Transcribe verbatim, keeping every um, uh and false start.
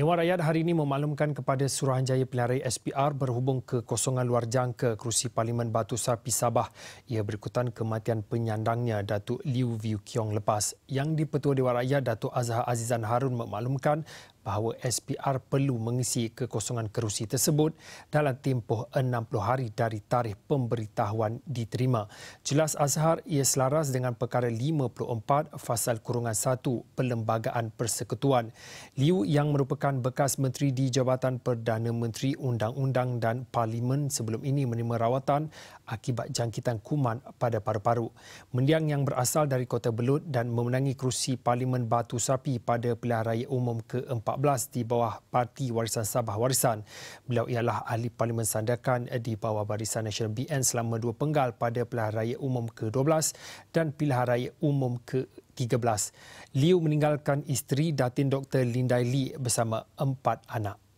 Dewan Rakyat hari ini memaklumkan kepada Suruhanjaya Pilihan Raya S P R berhubung kekosongan luar jangka kerusi Parlimen Batu Sapi Sabah. Ia berikutan kematian penyandangnya Datuk Liew Vui Keong lepas. Yang di-Pertua Dewan Rakyat Datuk Azhar Azizan Harun memaklumkan bahawa S P R perlu mengisi kekosongan kerusi tersebut dalam tempoh enam puluh hari dari tarikh pemberitahuan diterima. Jelas Azhar, ia selaras dengan perkara lima puluh empat Fasal Kurungan satu Perlembagaan Persekutuan. Liew yang merupakan bekas menteri di Jabatan Perdana Menteri Undang-Undang dan Parlimen sebelum ini menerima rawatan akibat jangkitan kuman pada paru-paru. Mendiang yang berasal dari Kota Belud dan memenangi kerusi Parlimen Batu Sapi pada Pilihan Raya Umum ke empat belas di bawah Parti Warisan Sabah Warisan. Beliau ialah ahli Parlimen Sandakan di bawah Barisan Nasional B N selama dua penggal pada Pilihan Raya Umum ke dua belas dan Pilihan Raya Umum ke tiga belas. Liew meninggalkan isteri Datin Doktor Linda Lee bersama empat anak.